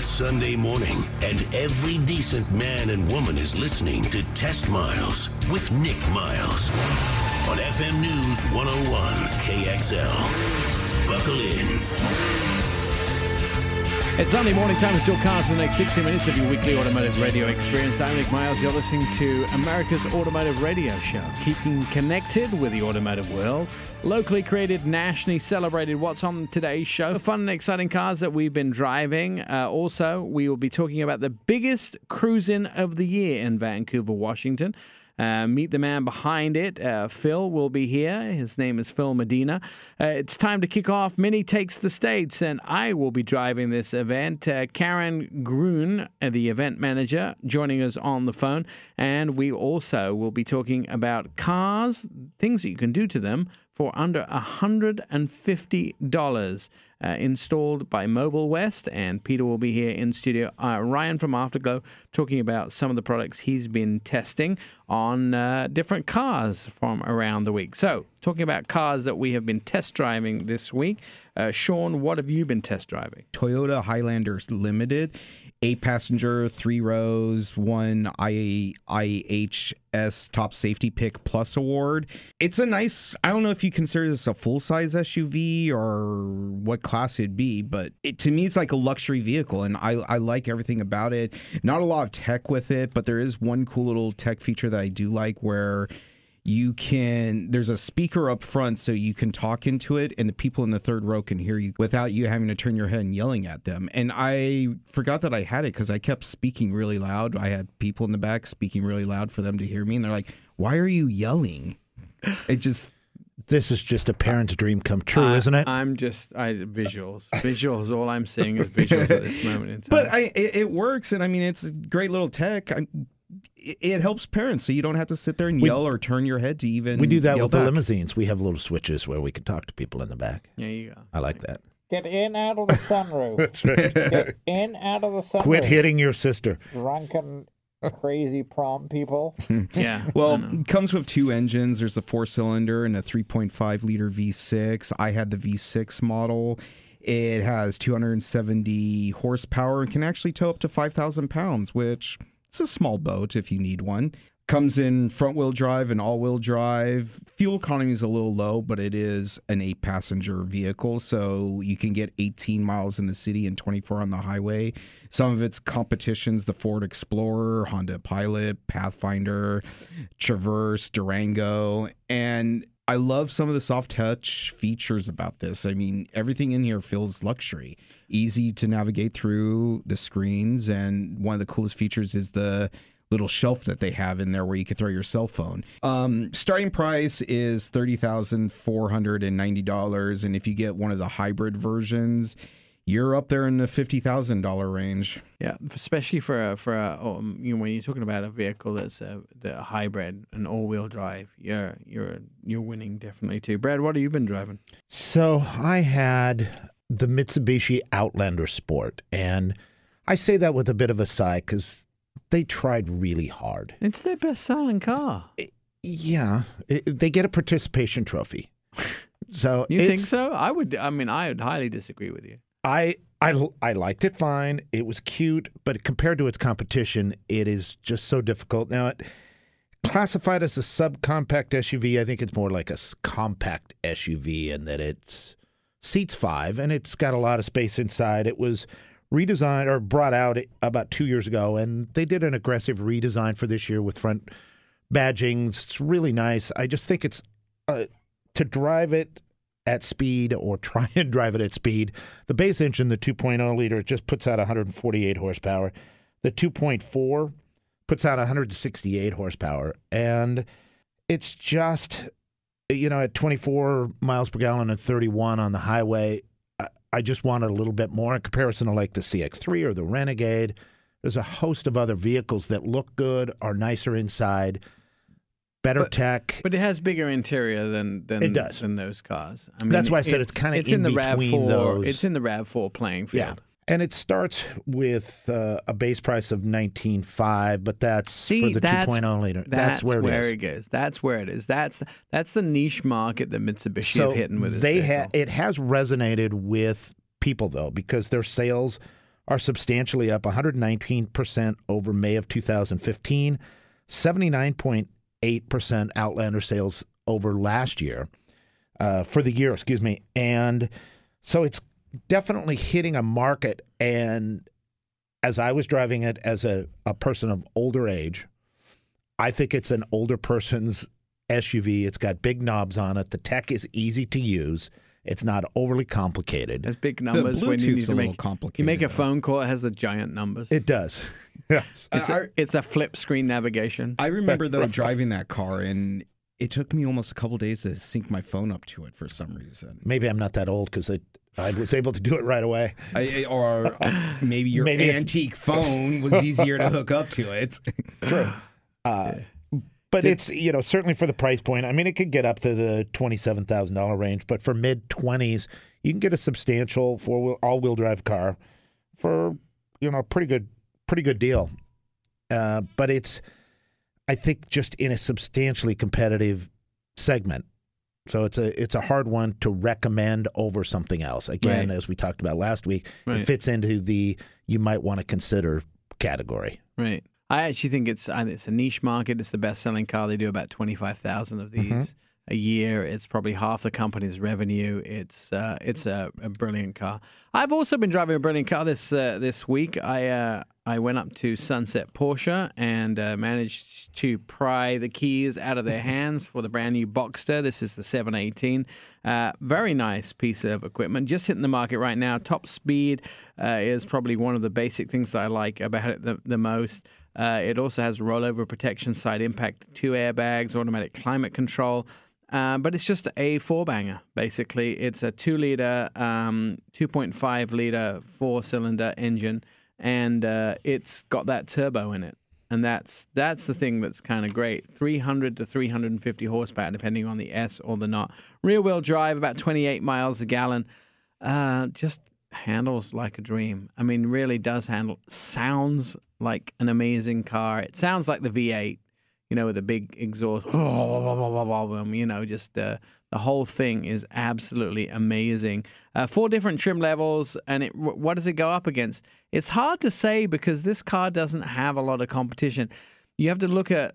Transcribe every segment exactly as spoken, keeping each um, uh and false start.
It's Sunday morning, and every decent man and woman is listening to Test Miles with Nick Miles on F M News one oh one K X L. Buckle in. It's Sunday morning time with Joe Cars for the next sixty minutes of your weekly automotive radio experience. I'm Nick Miles. You're listening to America's Automotive Radio Show, keeping connected with the automotive world. Locally created, nationally celebrated. What's on today's show? Fun and exciting cars that we've been driving. Uh, also, we will be talking about the biggest cruise-in of the year in Vancouver, Washington. Uh, meet the man behind it. Uh, Phil will be here. His name is Phil Medina. Uh, it's time to kick off Mini Takes the States, and I will be driving this event. Uh, Karen Gruen, the event manager, joining us on the phone. And we also will be talking about cars, things that you can do to them for under one hundred fifty dollars, uh, installed by Mobile West. And Peter will be here in studio. Uh, Ryan from Afterglow talking about some of the products he's been testing on uh, different cars from around the week. So, talking about cars that we have been test driving this week. Uh, Sean, what have you been test driving? Toyota Highlander Limited. Eight passenger, three rows, one I I H S Top Safety Pick Plus Award. It's a nice, I don't know if you consider this a full-size S U V or what class it'd be, but it, to me, it's like a luxury vehicle, and I, I like everything about it. Not a lot of tech with it, but there is one cool little tech feature that I do like where you can, there's a speaker up front so you can talk into it and the people in the third row can hear you without you having to turn your head and yelling at them. And I forgot that I had it because I kept speaking really loud. I had people in the back speaking really loud for them to hear me. And they're like, why are you yelling? It just... This is just a parent's dream come true, uh, isn't it? I'm just, I visuals. Visuals, all I'm seeing is visuals at this moment in time. But I, it, it works, and I mean, it's great little tech. I, It helps parents, so you don't have to sit there and we, yell or turn your head to even. We do that with back. The limousines. We have little switches where we can talk to people in the back. Yeah, you go. I like that. Get in out of the sunroof. That's right. Get in out of the sunroof. Quit hitting your sister. Drunken, crazy prom people. Yeah. Well, it comes with two engines. There's a four-cylinder and a three point five liter V six. I had the V six model. It has two hundred seventy horsepower and can actually tow up to five thousand pounds, which... It's a small boat if you need one. Comes in front-wheel drive and all-wheel drive. Fuel economy is a little low, but it is an eight-passenger vehicle, so you can get eighteen miles in the city and twenty-four on the highway. Some of its competitions, the Ford Explorer, Honda Pilot, Pathfinder, Traverse, Durango, and I love some of the soft touch features about this. I mean, everything in here feels luxury, easy to navigate through the screens. And one of the coolest features is the little shelf that they have in there where you can throw your cell phone. Um, starting price is thirty thousand four hundred ninety dollars. And if you get one of the hybrid versions, you're up there in the fifty thousand dollar range. Yeah, especially for a, for a, um, you know, when you're talking about a vehicle that's a, a hybrid, an all-wheel drive, you're you're you're winning definitely too. Brad, what have you been driving? So I had the Mitsubishi Outlander Sport, and I say that with a bit of a sigh because they tried really hard. It's their best-selling car. It, yeah, it, they get a participation trophy. So you think so? I would. I mean, I would highly disagree with you. I, I, I liked it fine. It was cute, but compared to its competition, it is just so difficult. Now, it classified as a subcompact S U V. I think it's more like a compact S U V in that it seats five, and it's got a lot of space inside. It was redesigned or brought out about two years ago, and they did an aggressive redesign for this year with front badging. It's really nice. I just think it's uh, to drive it at speed or try and drive it at speed. The base engine, the two point oh liter, just puts out one hundred forty-eight horsepower. The two point four puts out one hundred sixty-eight horsepower. And it's just, you know, at twenty-four miles per gallon and thirty-one on the highway, I, I just wanted a little bit more in comparison to like the C X three or the Renegade. There's a host of other vehicles that look good, are nicer inside. Better but, tech. But it has bigger interior than than, it does. than those cars. I mean, that's why I said it's, it's kind of in, in the between those. It's in the RAV four playing field. Yeah. And it starts with uh, a base price of nineteen five, but that's See, for the two point oh liter. That's, that's where, it, where is. it goes. That's where it is. That's that's the niche market that Mitsubishi so have hit with this they ha It has resonated with people, though, because their sales are substantially up one hundred nineteen percent over May of two thousand fifteen, seventy-nine point eight percent Outlander sales over last year, uh, for the year, excuse me. And so it's definitely hitting a market. And as I was driving it as a, a person of older age, I think it's an older person's S U V. It's got big knobs on it. The tech is easy to use. It's not overly complicated. That's big numbers when you need to make complicated. You make a phone call, it has the giant numbers. It does. Yes. It's, I, a, it's a flip screen navigation. I remember, though, driving that car, and it took me almost a couple of days to sync my phone up to it for some reason. Maybe I'm not that old because I, I was able to do it right away. I, or uh, maybe your maybe antique phone was easier to hook up to it. True. Uh, yeah. But it's, you know, certainly for the price point. I mean, it could get up to the twenty-seven thousand dollar range, but for mid-twenties, you can get a substantial four-wheel, all-wheel drive car for, you know, a pretty good, pretty good deal. Uh, but it's, I think, just in a substantially competitive segment. So it's a it's a hard one to recommend over something else. Again, right. as we talked about last week, right. it fits into the you might want to consider category. Right. I actually think it's it's a niche market. It's the best-selling car. They do about twenty-five thousand of these mm-hmm. a year. It's probably half the company's revenue. It's uh, it's a, a brilliant car. I've also been driving a brilliant car this uh, this week. I uh, I went up to Sunset Porsche and uh, managed to pry the keys out of their hands for the brand-new Boxster. This is the seven eighteen. Uh, very nice piece of equipment. Just hitting the market right now. Top speed uh, is probably one of the basic things that I like about it the, the most. Uh, it also has rollover protection, side impact, two airbags, automatic climate control. Uh, but it's just a four-banger, basically. It's a two-liter, um, two point five liter four-cylinder engine, and uh, it's got that turbo in it. And that's that's the thing that's kind of great. three hundred to three hundred fifty horsepower, depending on the S or the not. Rear-wheel drive, about twenty-eight miles a gallon. Uh, just handles like a dream. I mean, really does handle. Sounds like an amazing car. It sounds like the V eight, you know, with a big exhaust. You know, just uh, the whole thing is absolutely amazing. Uh, four different trim levels, and it, what does it go up against? It's hard to say because this car doesn't have a lot of competition. You have to look at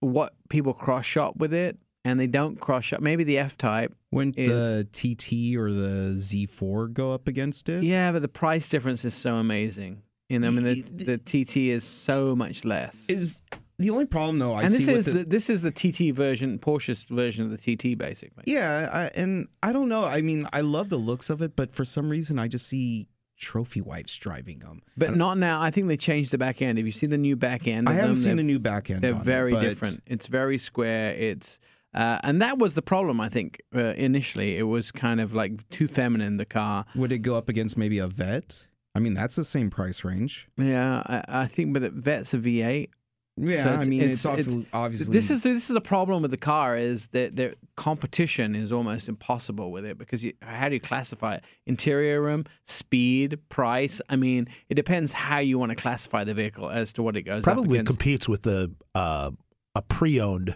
what people cross-shop with it, and they don't cross-shop. Maybe the F-Type. Wouldn't the T T or the Z four go up against it? Yeah, but the price difference is so amazing. You know, I mean, the, the T T is so much less. Is the only problem though? I and this see is the, the, this is the T T version, Porsche's version of the T T, basically. Yeah, I, and I don't know. I mean, I love the looks of it, but for some reason, I just see trophy wives driving them. But not now. I think they changed the back end. Have you seen the new back end? I haven't them? seen they're, the new back end. They're very it, different. It's very square. It's uh, and that was the problem. I think uh, initially it was kind of like too feminine. The car would it go up against maybe a Vette? I mean, that's the same price range. Yeah, I, I think, but it Vette's a V eight. Yeah, so I mean, it's, it's, it's obviously... This is, this is the problem with the car, is that the competition is almost impossible with it, because you, how do you classify it? Interior room, speed, price. I mean, it depends how you want to classify the vehicle as to what it goes Probably up against. Competes with the, uh, a pre-owned,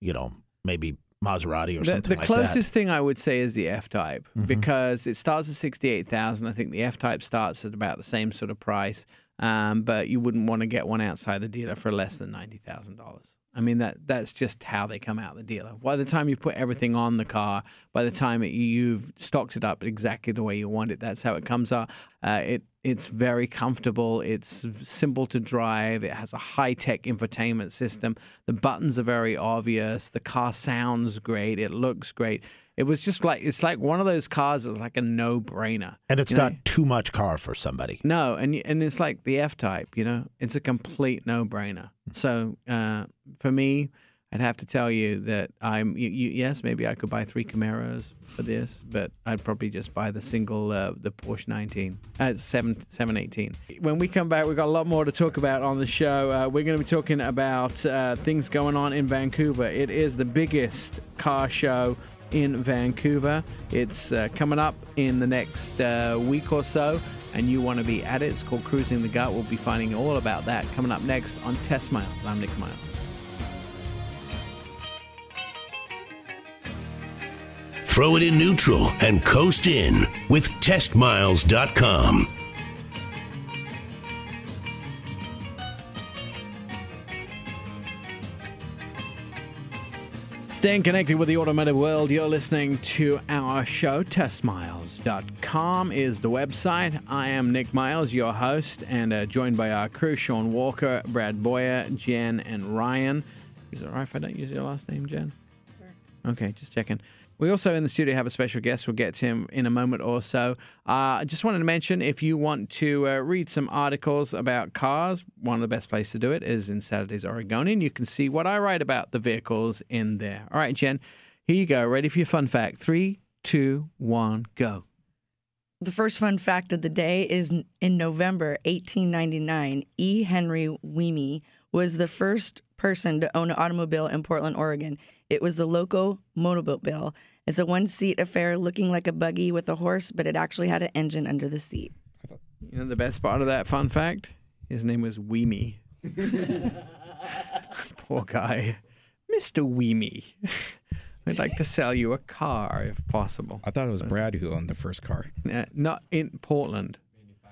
you know, maybe... Maserati or the, something the like that. The closest thing I would say is the F-Type, mm-hmm. because it starts at sixty-eight thousand dollars. I think the F-Type starts at about the same sort of price, um, but you wouldn't want to get one outside the dealer for less than ninety thousand dollars. I mean, that that's just how they come out of the dealer. By the time you put everything on the car, by the time it, you've stocked it up exactly the way you want it, that's how it comes out. Uh, it It's very comfortable. It's simple to drive. It has a high-tech infotainment system. The buttons are very obvious. The car sounds great. It looks great. It was just like, it's like one of those cars that's like a no-brainer. And it's not too much car for somebody. No, and and it's like the F-Type, you know? It's a complete no-brainer. So uh, for me, I'd have to tell you that I'm, you, you, yes, maybe I could buy three Camaros for this, but I'd probably just buy the single, uh, the Porsche nineteen, uh, seven eighteen. When we come back, we've got a lot more to talk about on the show. Uh, we're going to be talking about uh, things going on in Vancouver. It is the biggest car show in Vancouver. It's uh, coming up in the next uh, week or so, and you want to be at it. It's called Cruising the Gut. We'll be finding all about that coming up next on Test Miles. I'm Nick Miles. Throw it in neutral and coast in with test miles dot com. Staying connected with the automotive world, you're listening to our show. test miles dot com is the website. I am Nick Miles, your host, and uh, joined by our crew, Sean Walker, Brad Boyer, Jen, and Ryan. Is it right if I don't use your last name, Jen? Sure. Okay, just checking. We also in the studio have a special guest. We'll get to him in a moment or so. Uh, I just wanted to mention, if you want to uh, read some articles about cars, one of the best places to do it is in Saturday's Oregonian. You can see what I write about the vehicles in there. All right, Jen, here you go. Ready for your fun fact. Three, two, one, go. The first fun fact of the day is in November eighteen ninety-nine, E. Henry Weemy was the first person to own an automobile in Portland, Oregon. It was the Loco Mobile. It's a one-seat affair looking like a buggy with a horse, but it actually had an engine under the seat. You know the best part of that fun fact? His name was Weemy. Poor guy. Mister Weemy. I'd like to sell you a car, if possible. I thought it was so. Brad who owned the first car. Uh, not in Portland.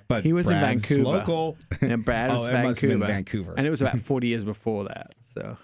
But he was Brad's in Vancouver. Local. And Brad was oh, Vancouver. Vancouver. And it was about forty years before that. So...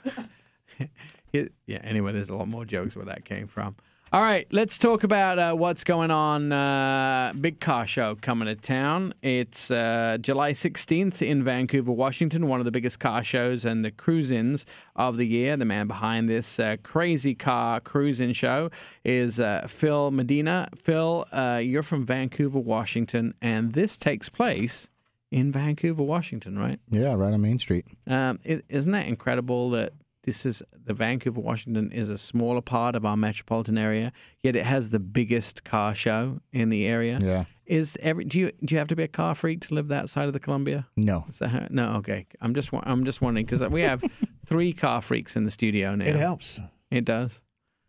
It, yeah, anyway, there's a lot more jokes where that came from. All right, let's talk about uh, what's going on. Uh, big car show coming to town. It's uh, July sixteenth in Vancouver, Washington, one of the biggest car shows and the cruise-ins of the year. The man behind this uh, crazy car cruise-in show is uh, Phil Medina. Phil, uh, you're from Vancouver, Washington, and this takes place in Vancouver, Washington, right? Yeah, right on Main Street. Um, it, isn't that incredible that... This is the Vancouver, Washington is a smaller part of our metropolitan area, yet it has the biggest car show in the area. Yeah. Is every do you do you have to be a car freak to live that side of the Columbia? No. Is that how, no. Okay. I'm just I'm just wondering because we have three car freaks in the studio now. It helps. It does.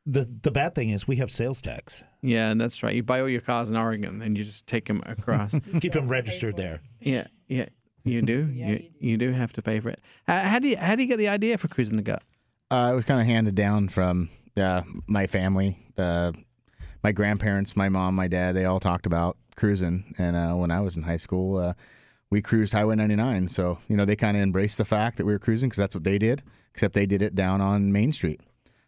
The the bad thing is we have sales tax. Yeah, that's right. You buy all your cars in Oregon and you just take them across. Keep them registered there. Yeah. Yeah. You do, yeah, you, you do, you do have to pay for it. Uh, how do you how do you get the idea for Cruising the Gut? Uh, it was kind of handed down from uh, my family, uh, my grandparents, my mom, my dad. They all talked about cruising, and uh, when I was in high school, uh, we cruised Highway ninety-nine. So you know they kind of embraced the fact that we were cruising because that's what they did. Except they did it down on Main Street,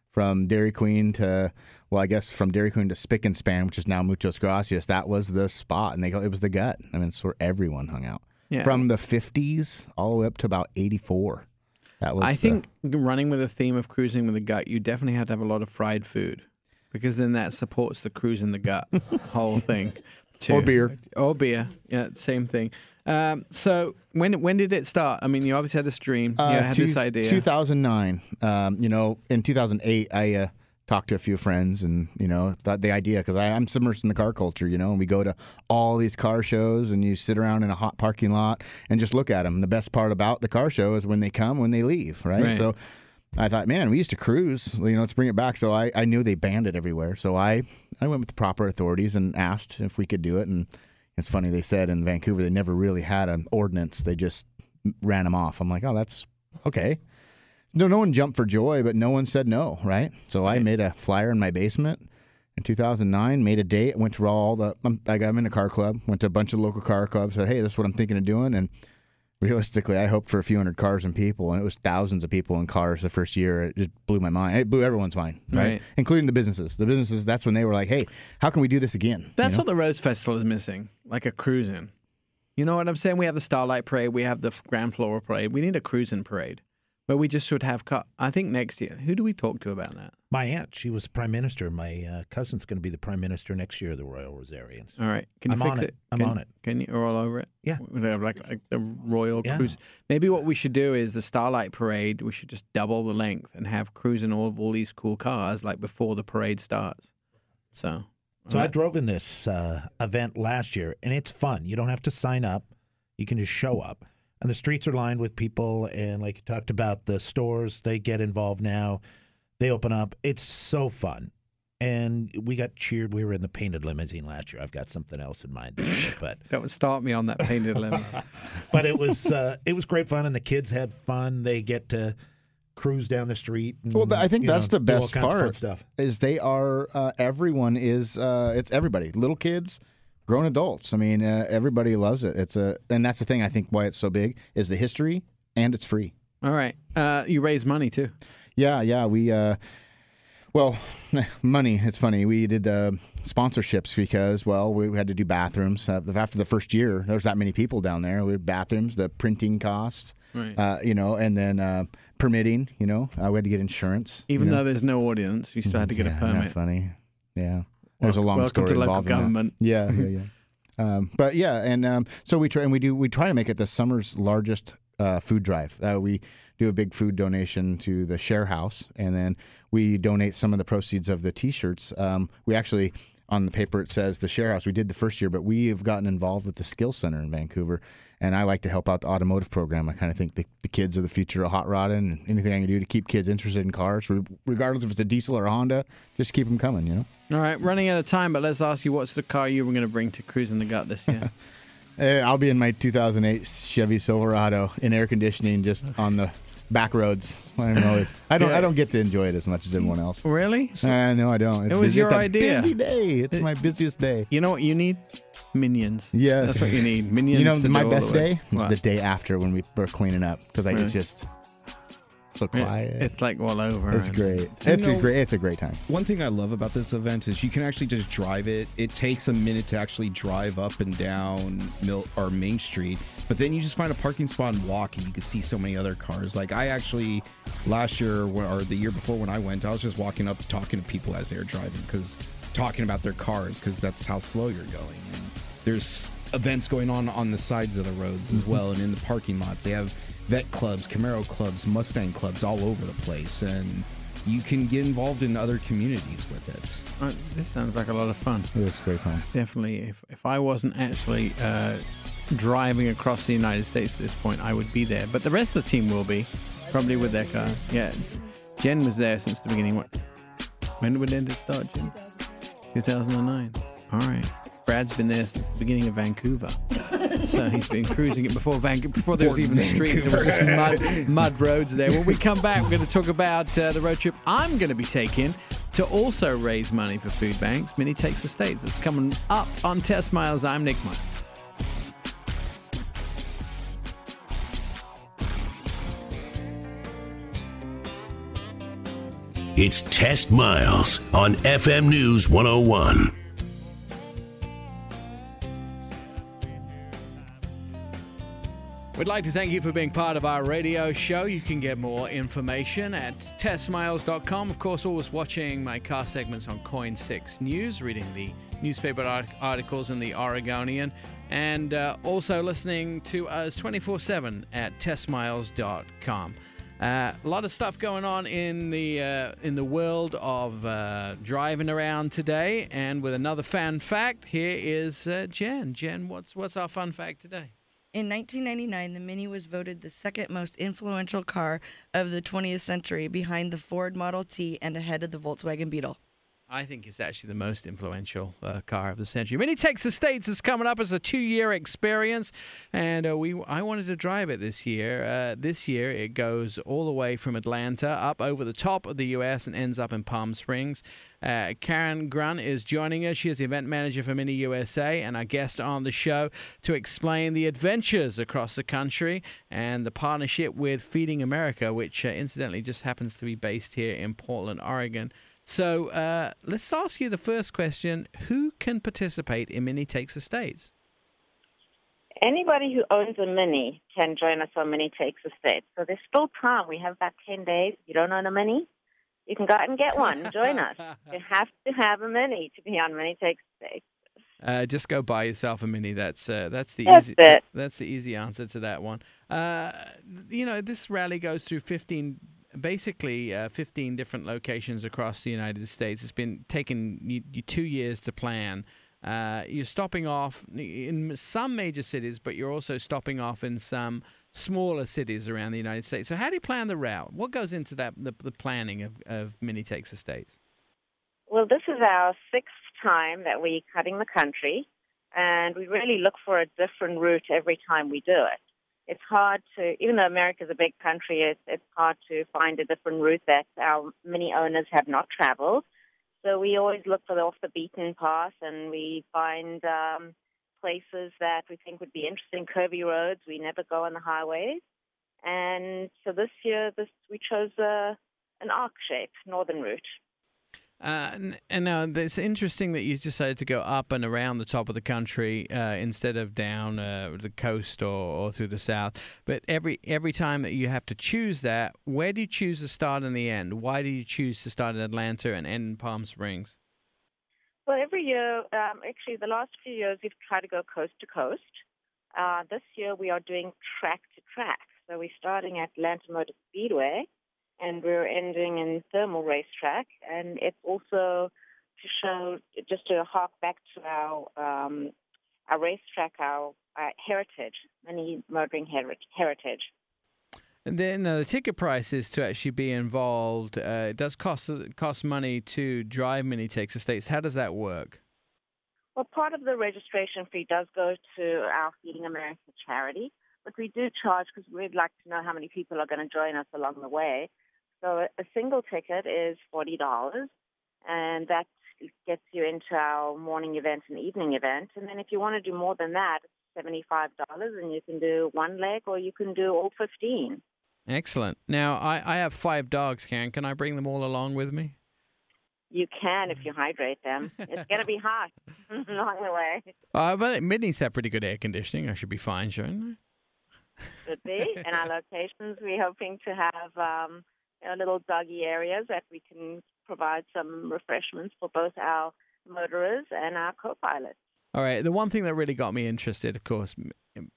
from Dairy Queen to well, I guess from Dairy Queen to Spick and Span, which is now Muchos Gracias. That was the spot, and they it was the Gut. I mean, it's where everyone hung out. Yeah. From the fifties all the way up to about eighty-four. That was I the... think running with a theme of cruising with the gut, you definitely had to have a lot of fried food because then that supports the cruise in the gut whole thing. Too. Or beer. Or beer. Yeah, same thing. Um, so when when did it start? I mean, you obviously had this dream. Uh, you had two, this idea. two thousand nine. Um, you know, in two thousand eight, I... Uh, Talked to a few friends and, you know, thought the idea, because I'm submersed in the car culture, you know, and we go to all these car shows and you sit around in a hot parking lot and just look at them. The best part about the car show is when they come, when they leave, right? right. So I thought, man, we used to cruise, you know, let's bring it back. So I, I knew they banned it everywhere. So I, I went with the proper authorities and asked if we could do it. And it's funny, they said in Vancouver, they never really had an ordinance. They just ran them off. I'm like, oh, that's okay. No, no one jumped for joy, but no one said no, right? So right. I made a flyer in my basement in two thousand nine, made a date, went to all the, I got in a car club, went to a bunch of local car clubs, said, hey, this is what I'm thinking of doing. And realistically, I hoped for a few hundred cars and people, and it was thousands of people in cars the first year. It just blew my mind. It blew everyone's mind, right? right? Including the businesses. The businesses, that's when they were like, hey, how can we do this again? That's you know? What the Rose Festival is missing, like a cruise-in. You know what I'm saying? We have the Starlight Parade. We have the Grand Floral Parade. We need a cruise-in parade. But we just should have cut. I think next year. Who do we talk to about that? My aunt. She was prime minister. My uh, cousin's going to be the prime minister next year of the Royal Rosarians. All right. Can you I'm fix on it? it? I'm can, on it. Can you? Or all over it? Yeah. We have like, like the Royal yeah. Cruise. Maybe what we should do is the Starlight Parade, we should just double the length and have cruising all of all these cool cars like before the parade starts. So, so right. I drove in this uh, event last year, and it's fun. You don't have to sign up. You can just show up. And the streets are lined with people, and like you talked about, the stores, they get involved now. They open up. It's so fun. And we got cheered. We were in the painted limousine last year. I've got something else in mind. But that would start me on that painted limousine. But it was uh, it was great fun, and the kids had fun. They get to cruise down the street. And, well, I think that's know, the best part stuff. Is they are uh, – everyone is uh, – it's everybody, little kids – grown adults. I mean, uh, everybody loves it. It's a, and that's the thing I think why it's so big is the history, and it's free. All right, uh, you raise money too. Yeah, yeah. We uh, Well, money. It's funny. We did uh, sponsorships because, well, we had to do bathrooms. Uh, after the first year, there was that many people down there. We had bathrooms, the printing costs, right. uh, you know, and then uh, permitting, you know. Uh, we had to get insurance. Even though know? there's no audience, you still had to get yeah, a permit. That's funny. Yeah. There's a long welcome story to local government. That. Yeah, yeah, yeah. um, but, yeah, and um, so we try, and we, do, we try to make it the summer's largest uh, food drive. Uh, we do a big food donation to the share house, and then we donate some of the proceeds of the T-shirts. Um, we actually, on the paper it says the share house. We did the first year, but we have gotten involved with the Skill Center in Vancouver, and I like to help out the automotive program. I kind of think the, the kids are the future of hot rodding, and anything I can do to keep kids interested in cars, regardless if it's a diesel or a Honda, just keep them coming, you know? All right, running out of time, but let's ask you, what's the car you were going to bring to Cruise in the Gut this year? I'll be in my two thousand eight Chevy Silverado in air conditioning, just on the back roads. I don't know. I don't. Yeah. I don't get to enjoy it as much as everyone else. Really? Uh, no, I don't. It's it was busy. your it's a idea. Busy day. It's it, my busiest day. You know what you need? Minions. Yes. That's what you need. Minions. You know, to my best day is wow. the day after when we were cleaning up, because really? I could just. So quiet. It, it's like all over. It's great. It's know, a great. It's a great time. One thing I love about this event is you can actually just drive it. It takes a minute to actually drive up and down Mil or Main Street, but then you just find a parking spot and walk, and you can see so many other cars. Like I actually last year or the year before when I went, I was just walking up talking to people as they were driving, because talking about their cars, because that's how slow you're going. And there's events going on on the sides of the roads as well, and in the parking lots they have. Vet clubs, Camaro clubs, Mustang clubs all over the place, and you can get involved in other communities with it. Uh, this sounds like a lot of fun. It was great fun. Definitely. If, if I wasn't actually uh, driving across the United States at this point, I would be there. But the rest of the team will be, probably with their car. Yeah. Jen was there since the beginning. What? When did it start, Jen? two thousand nine. All right. Brad's been there since the beginning of Vancouver. So he's been cruising it before Van before there was even the streets. It was just mud, mud roads there. When we come back, we're going to talk about uh, the road trip I'm going to be taking to also raise money for food banks. Mini Takes the States. That's coming up on Test Miles. I'm Nick Miles. It's Test Miles on F M News one oh one. We'd like to thank you for being part of our radio show. You can get more information at test miles dot com. Of course, always watching my car segments on Coin six News, reading the newspaper articles in the Oregonian, and uh, also listening to us twenty-four seven at test miles dot com. Uh, a lot of stuff going on in the, uh, in the world of uh, driving around today. And with another fan fact, here is uh, Jen. Jen, what's, what's our fun fact today? In nineteen ninety-nine, the Mini was voted the second most influential car of the twentieth century, behind the Ford Model T and ahead of the Volkswagen Beetle. I think it's actually the most influential uh, car of the century. Mini Takes the States is coming up as a two-year experience, and uh, we I wanted to drive it this year. Uh, this year, it goes all the way from Atlanta up over the top of the U S and ends up in Palm Springs. Uh, Karen Gruen is joining us. She is the event manager for Mini U S A and our guest on the show to explain the adventures across the country and the partnership with Feeding America, which uh, incidentally just happens to be based here in Portland, Oregon. So uh, let's ask you the first question. Who can participate in Mini Takes the States? Anybody who owns a Mini can join us on Mini Takes the States. So there's still time. We have about ten days. If you don't own a Mini, you can go out and get one. Join us. You have to have a Mini to be on Mini Takes the States. Uh, just go buy yourself a Mini. That's uh, that's the that's easy it. That's the easy answer to that one. Uh, you know, this rally goes through fifteen. Basically, uh, fifteen different locations across the United States. It's been taken you, you two years to plan. Uh, you're stopping off in some major cities, but you're also stopping off in some smaller cities around the United States. So how do you plan the route? What goes into that the, the planning of, of Mini Takes the States? Well, this is our sixth time that we're cutting the country, and we really look for a different route every time we do it. It's hard to, even though America's a big country, it's, it's hard to find a different route that our Mini owners have not traveled. So we always look for the off-the-beaten path, and we find um, places that we think would be interesting, curvy roads. We never go on the highways. And so this year, this we chose uh, an arc shape, northern route. Uh, and now it's interesting that you decided to go up and around the top of the country uh, instead of down uh, the coast or, or through the south. But every every time that you have to choose that, where do you choose the start and the end? Why do you choose to start in Atlanta and end in Palm Springs? Well, every year, um, actually the last few years, we've tried to go coast to coast. Uh, this year we are doing track to track. So we're starting at Atlanta Motor Speedway, and we're ending in Thermal Racetrack. And it's also to show, just to hark back to our um, our racetrack, our uh, heritage, mini motoring heritage. And then uh, the ticket prices to actually be involved, uh, it does cost, cost money to drive Mini Takes the States. How does that work? Well, part of the registration fee does go to our Feeding America charity, but we do charge because we'd like to know how many people are going to join us along the way. So a single ticket is forty dollars, and that gets you into our morning event and evening event. And then if you want to do more than that, it's seventy-five dollars, and you can do one leg or you can do all fifteen. Excellent. Now, I, I have five dogs, Karen. Can I bring them all along with me? You can if you hydrate them. It's going to be hot along the way. Uh, but Midney's have pretty good air conditioning. I should be fine, shouldn't I? Should be. In our locations, we're hoping to have um, you know, little doggy areas that we can provide some refreshments for both our motorists and our co-pilots. All right. The one thing that really got me interested, of course,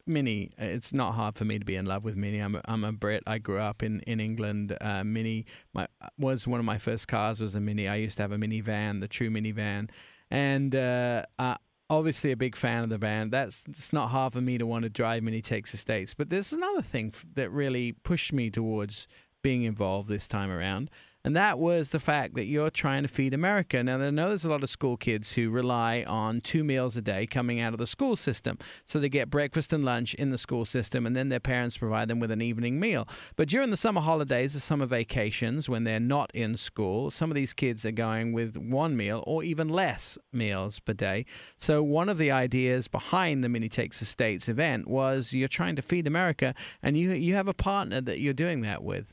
Mini. It's not hard for me to be in love with Mini. I'm a, I'm a Brit. I grew up in in England. Uh, Mini my, was one of my first cars. Was a Mini. I used to have a minivan, the true minivan, and uh, uh, obviously a big fan of the van. That's it's not hard for me to want to drive Mini Takes the States. But there's another thing that really pushed me towards being involved this time around. And that was the fact that you're trying to feed America. Now, I know there's a lot of school kids who rely on two meals a day coming out of the school system. So they get breakfast and lunch in the school system, and then their parents provide them with an evening meal. But during the summer holidays or summer vacations, when they're not in school, some of these kids are going with one meal or even less meals per day. So one of the ideas behind the Mini Takes the States event was you're trying to feed America, and you, you have a partner that you're doing that with.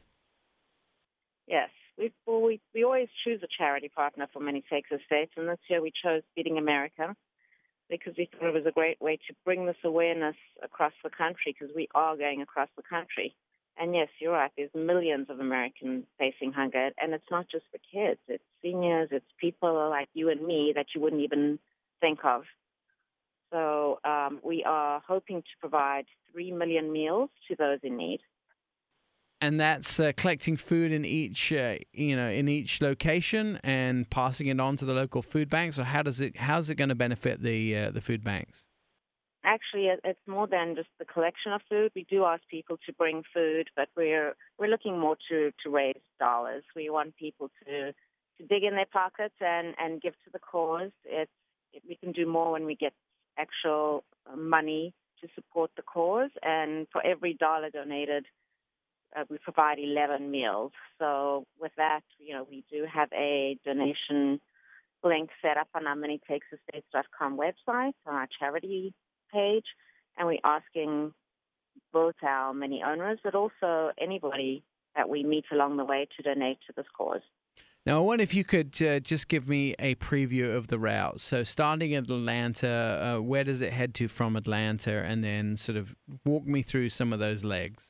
Yes. We've, well, we we always choose a charity partner for Mini Takes the States, and this year we chose Feeding America because we thought it was a great way to bring this awareness across the country, because we are going across the country. And yes, you're right, there's millions of Americans facing hunger, and it's not just for kids. It's seniors, it's people like you and me that you wouldn't even think of. So um, we are hoping to provide three million meals to those in need. And that's uh, collecting food in each, uh, you know, in each location and passing it on to the local food banks. Or how does it? How's it going to benefit the uh, the food banks? Actually, it's more than just the collection of food. We do ask people to bring food, but we're we're looking more to to raise dollars. We want people to to dig in their pockets and and give to the cause. It's it, we can do more when we get actual money to support the cause. And for every dollar donated, Uh, we provide eleven meals. So with that, you know, we do have a donation link set up on our mini takes the states dot com website, on our charity page, and we're asking both our mini owners, but also anybody that we meet along the way to donate to this cause. Now, I wonder if you could uh, just give me a preview of the route. So starting in Atlanta, uh, where does it head to from Atlanta? And then sort of walk me through some of those legs.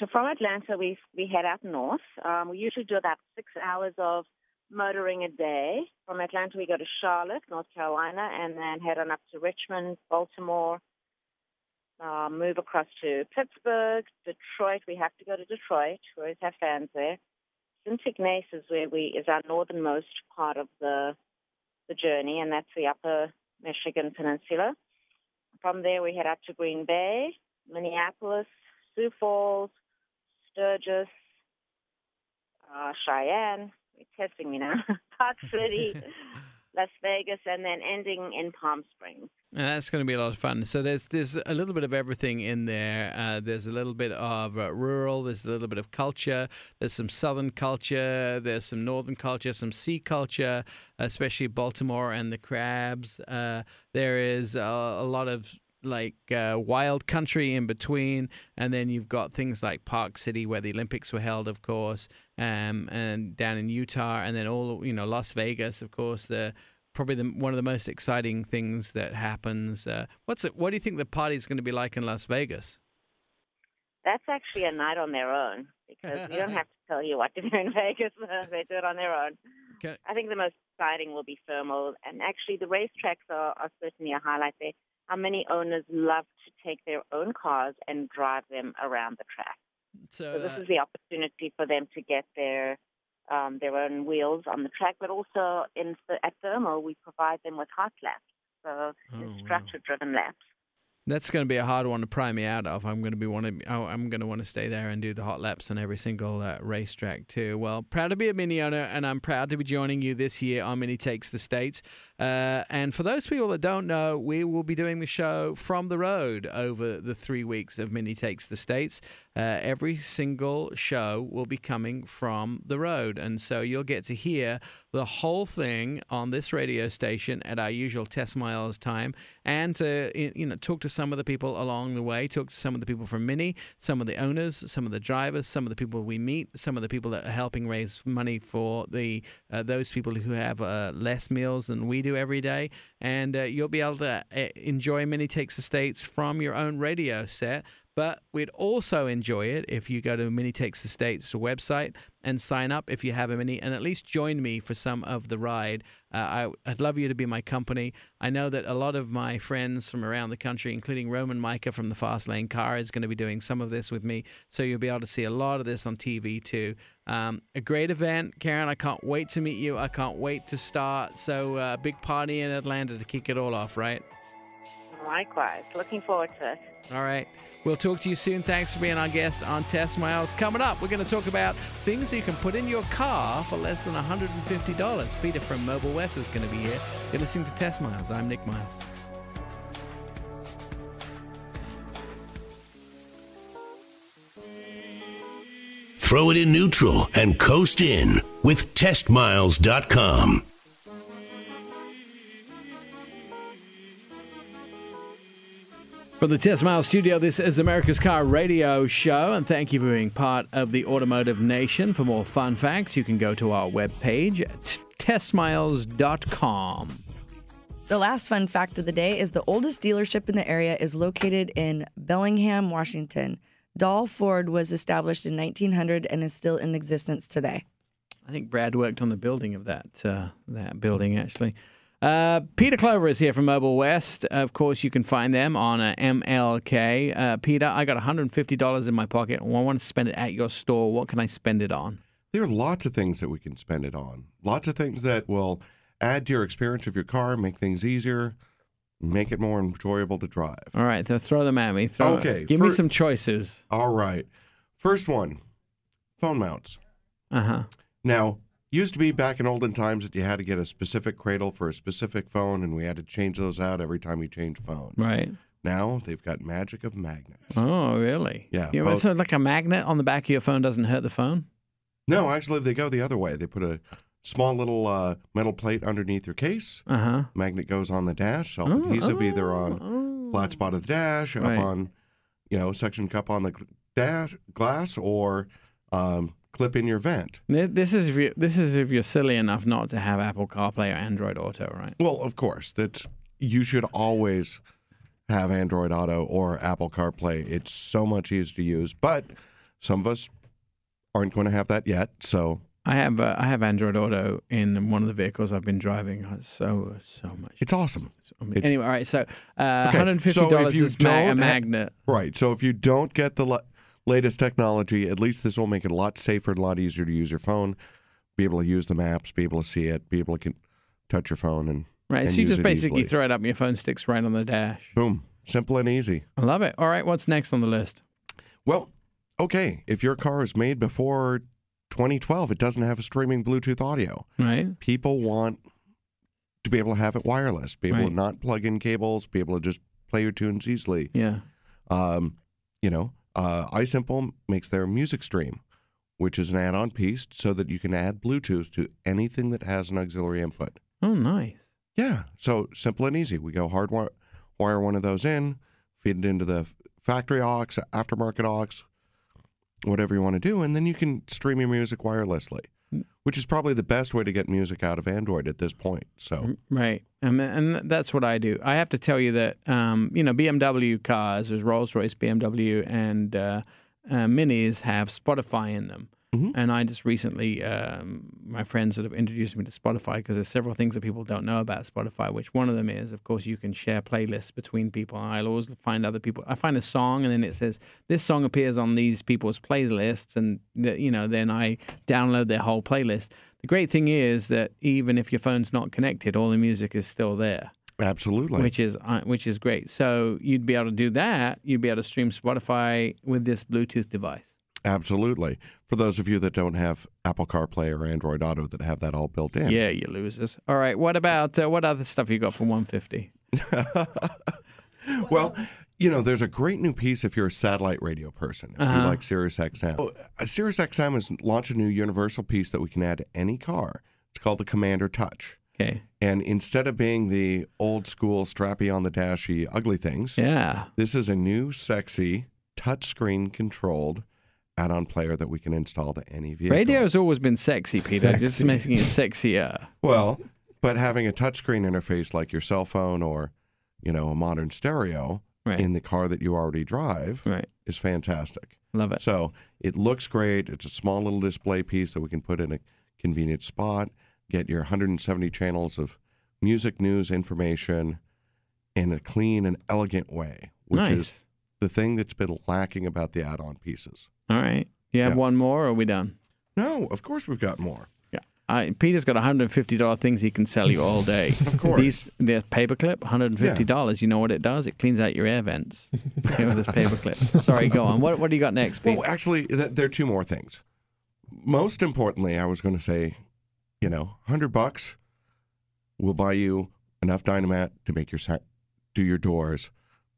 So from Atlanta, we we head out north. Um, we usually do about six hours of motoring a day. From Atlanta, we go to Charlotte, North Carolina, and then head on up to Richmond, Baltimore, uh, move across to Pittsburgh, Detroit. We have to go to Detroit. We always have fans there. Saint Ignace is where we is our northernmost part of the the journey, and that's the Upper Michigan Peninsula. From there, we head out to Green Bay, Minneapolis, Sioux Falls, Sturgis, uh, Cheyenne, you're testing me now, Park City, Las Vegas, and then ending in Palm Springs. And that's going to be a lot of fun. So there's there's a little bit of everything in there. Uh, there's a little bit of uh, rural. There's a little bit of culture. There's some southern culture. There's some northern culture, some sea culture, especially Baltimore and the crabs. Uh, there is a, a lot of like uh, wild country in between, and then you've got things like Park City, where the Olympics were held, of course, um, and down in Utah, and then all you know, Las Vegas, of course, the probably the, one of the most exciting things that happens. Uh, what's it? What do you think the party's going to be like in Las Vegas? That's actually a night on their own, because we don't have to tell you what to do in Vegas. They do it on their own. Okay. I think the most exciting will be thermal, and actually the racetracks are, are certainly a highlight there. How many owners love to take their own cars and drive them around the track? So, so this uh, is the opportunity for them to get their um, their own wheels on the track, but also in at thermal, we provide them with hot laps, so oh, structure-driven wow. laps. That's going to be a hard one to pry me out of. I'm going to be wanting, oh, I'm going to want to stay there and do the hot laps on every single uh, racetrack too. Well, proud to be a Mini owner, and I'm proud to be joining you this year on Mini Takes the States. Uh, and for those people that don't know, we will be doing the show from the road over the three weeks of Mini Takes the States. Uh, every single show will be coming from the road, and so you'll get to hear the whole thing on this radio station at our usual Test Miles time, and to you know talk to some of the people along the way, talk to some of the people from Mini, some of the owners, some of the drivers, some of the people we meet, some of the people that are helping raise money for the uh, those people who have uh, less meals than we do every day. And uh, you'll be able to uh, enjoy Mini Takes the States from your own radio set. But we'd also enjoy it if you go to Mini Takes the States website and sign up if you have a Mini, and at least join me for some of the ride. Uh, I, I'd love you to be my company. I know that a lot of my friends from around the country, including Roman Micah from the Fast Lane Car, is going to be doing some of this with me, so you'll be able to see a lot of this on T V too. Um, a great event, Karen. I can't wait to meet you. I can't wait to start. So uh, big party in Atlanta to kick it all off, right? Likewise. Looking forward to it. All right. We'll talk to you soon. Thanks for being our guest on Test Miles. Coming up, we're going to talk about things you can put in your car for less than one hundred fifty dollars. Peter from Mobile West is going to be here. You're listening to Test Miles. I'm Nick Miles. Throw it in neutral and coast in with test miles dot com. From the Test Miles studio, this is America's Car Radio Show, and thank you for being part of the Automotive Nation. For more fun facts, you can go to our webpage at test miles dot com. The last fun fact of the day is the oldest dealership in the area is located in Bellingham, Washington. Dahl Ford was established in nineteen hundred and is still in existence today. I think Brad worked on the building of that, uh, that building, actually. Uh, Peter Clover is here from Mobile West. Of course, you can find them on uh, M L K. Uh, Peter, I got one hundred fifty dollars in my pocket. Well, I want to spend it at your store. What can I spend it on? There are lots of things that we can spend it on. Lots of things that will add to your experience of your car, make things easier, make it more enjoyable to drive. All right, so throw them at me. Throw, okay. Give for, me some choices. All right. First one, phone mounts. Uh-huh. Now, used to be back in olden times that you had to get a specific cradle for a specific phone, and we had to change those out every time you change phones. Right. Now they've got magic of magnets. Oh, really? Yeah. You know, so like a magnet on the back of your phone doesn't hurt the phone? No, actually they go the other way. They put a small little uh, metal plate underneath your case. Uh-huh. Magnet goes on the dash, self-adhesive oh, oh, either on oh. flat spot of the dash, right. up on, you know, suction cup on the dash glass, or um, clip in your vent. This is if you're, this is if you're silly enough not to have Apple CarPlay or Android Auto, right? Well, of course, that you should always have Android Auto or Apple CarPlay. It's so much easier to use, but some of us aren't going to have that yet. So I have uh, I have Android Auto in one of the vehicles I've been driving. Oh, it's so so much. It's awesome. It's, it's, anyway, all right. So uh, okay. one hundred fifty dollars so is ma a magnet, right? So if you don't get the latest technology, at least this will make it a lot safer, a lot easier to use your phone, be able to use the maps, be able to see it, be able to touch your phone. and Right, and so you just basically easily. throw it up and your phone sticks right on the dash. Boom. Simple and easy. I love it. All right, what's next on the list? Well, okay, if your car is made before twenty twelve, it doesn't have a streaming Bluetooth audio. Right. People want to be able to have it wireless, be able right. to not plug in cables, be able to just play your tunes easily. Yeah. Um, you know, Uh, iSimple makes their music stream, which is an add-on piece so that you can add Bluetooth to anything that has an auxiliary input. Oh, nice. Yeah. So simple and easy. We go hardwire wire one of those in, feed it into the factory aux, aftermarket aux, whatever you want to do, and then you can stream your music wirelessly, which is probably the best way to get music out of Android at this point. So right, and, and that's what I do. I have to tell you that, um, you know, B M W cars, there's Rolls-Royce, B M W, and uh, uh, Minis have Spotify in them. Mm-hmm. And I just recently, um, my friends that have introduced me to Spotify, because there's several things that people don't know about Spotify, which one of them is, of course, you can share playlists between people. And I'll always find other people. I find a song, and then it says, this song appears on these people's playlists, and th- you know, then I download their whole playlist. The great thing is that even if your phone's not connected, all the music is still there. Absolutely. Which is uh, which is great. So you'd be able to do that. You'd be able to stream Spotify with this Bluetooth device. Absolutely. For those of you that don't have Apple CarPlay or Android Auto that have that all built in. Yeah, you losers. All right. What about, uh, what other stuff you got for one fifty? Well, you know, there's a great new piece if you're a satellite radio person, if uh-huh. you like SiriusXM. Oh, uh, SiriusXM has launched a new universal piece that we can add to any car. It's called the Commander Touch. Okay. And instead of being the old school strappy on the dashy ugly things, yeah, this is a new sexy touchscreen controlled add-on player that we can install to any vehicle. Radio's always been sexy, Peter. Sexy. Just making it sexier. Well, but having a touchscreen interface like your cell phone or, you know, a modern stereo right. in the car that you already drive right. is fantastic. Love it. So it looks great. It's a small little display piece that we can put in a convenient spot, get your one hundred seventy channels of music, news, information in a clean and elegant way, which nice. Is the thing that's been lacking about the add-on pieces. All right. You have yeah. one more, or are we done? No, of course we've got more. Yeah. I, Peter's got one hundred fifty dollars things he can sell you all day. Of course. These, the paperclip, one hundred fifty dollars. Yeah. You know what it does? It cleans out your air vents with this paperclip. Sorry, go on. What What do you got next, Pete? Well, actually, th- there are two more things. Most importantly, I was going to say, you know, one hundred bucks will buy you enough Dynamat to make your sa- do your doors,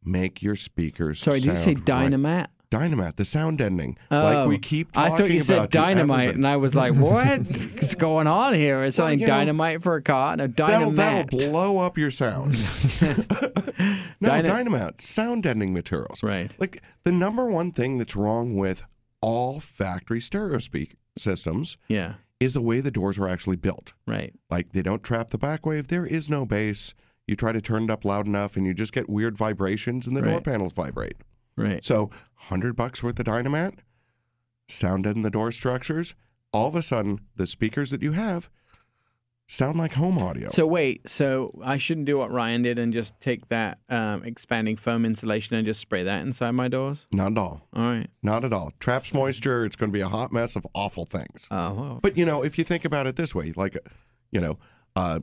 make your speakers. Sorry, did you say Dynamat? Right. Dynamat, the sound ending. Oh, like we keep talking about. I thought you said dynamite, and I was like, what is going on here? It's well, something dynamite know, for a car. No, Dynamat. That'll, that'll blow up your sound. No, Dyna- Dynamat, sound ending materials. Right. Like the number one thing that's wrong with all factory stereo speak systems yeah. is the way the doors are actually built. Right. Like they don't trap the back wave. There is no bass. You try to turn it up loud enough, and you just get weird vibrations, and the right. door panels vibrate. Right. So one hundred bucks worth of Dynamat, sound in the door structures, all of a sudden the speakers that you have sound like home audio. So wait, so I shouldn't do what Ryan did and just take that um, expanding foam insulation and just spray that inside my doors? Not at all. All right. Not at all. Traps moisture. It's going to be a hot mess of awful things. Oh. Uh, well. But, you know, if you think about it this way, like, you know, uh,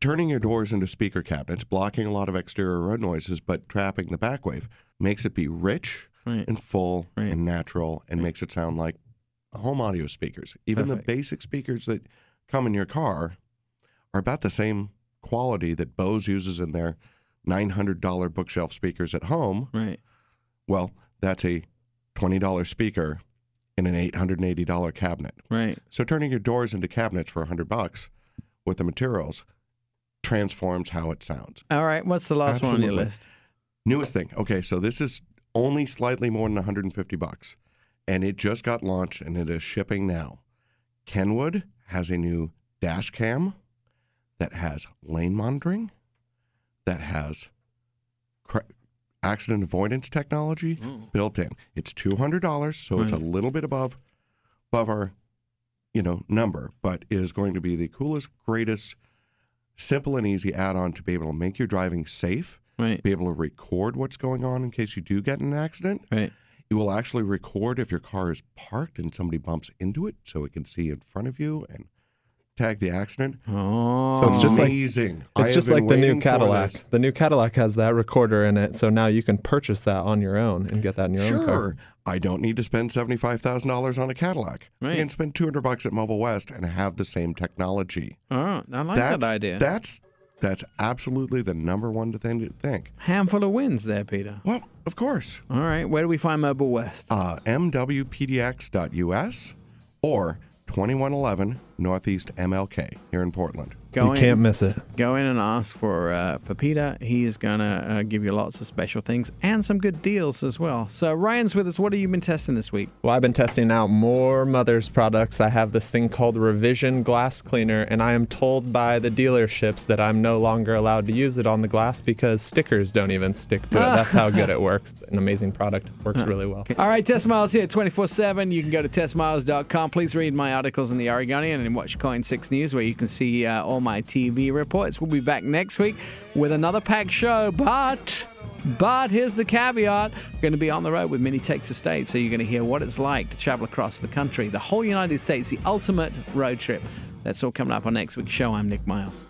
turning your doors into speaker cabinets, blocking a lot of exterior road noises, but trapping the back wave, makes it be rich right. and full right. and natural and right. makes it sound like home audio speakers. Even Perfect. The basic speakers that come in your car are about the same quality that Bose uses in their nine hundred dollars bookshelf speakers at home. Right. Well, that's a twenty dollars speaker in an eight hundred eighty dollars cabinet. Right. So turning your doors into cabinets for one hundred bucks with the materials transforms how it sounds. All right. What's the last Absolutely. One on your list? Newest thing. Okay, so this is only slightly more than one hundred fifty bucks, and it just got launched, and it is shipping now. Kenwood has a new dash cam that has lane monitoring, that has cra- accident avoidance technology Ooh. Built in. It's two hundred dollars, so right. it's a little bit above above our you know number, but it is going to be the coolest, greatest, simple and easy add-on to be able to make your driving safe. Right. Be able to record what's going on in case you do get in an accident. Right. It will actually record if your car is parked and somebody bumps into it, so it can see in front of you and tag the accident. Oh, so it's just amazing! Like, it's I just like the new Cadillac. The new Cadillac has that recorder in it, so now you can purchase that on your own and get that in your sure. own car. Sure, I don't need to spend seventy-five thousand dollars on a Cadillac. Right. I can spend two hundred bucks at Mobile West and have the same technology. Oh, I like that's, that idea. That's. That's absolutely the number one thing to think. Handful of wins there, Peter. Well, of course. All right. Where do we find Mobile West? Uh, M W P D X dot U S or twenty-one eleven Northeast M L K here in Portland. Go you can't in, miss it. Go in and ask for uh, for Peter. He is going to uh, give you lots of special things and some good deals as well. So Ryan's with us. What have you been testing this week? Well, I've been testing out more Mother's products. I have this thing called Revision Glass Cleaner, and I am told by the dealerships that I'm no longer allowed to use it on the glass because stickers don't even stick to it. That's how good it works. An amazing product. Works really well. All right, Test Miles here twenty-four seven. You can go to test miles dot com. Please read my articles in the Oregonian and watch Coin six News, where you can see uh, all my T V reports. We'll be back next week with another packed show, but but here's the caveat. We're going to be on the road with Mini Takes the States, so you're going to hear what it's like to travel across the country, the whole United States, the ultimate road trip. That's all coming up on next week's show. I'm Nick Miles.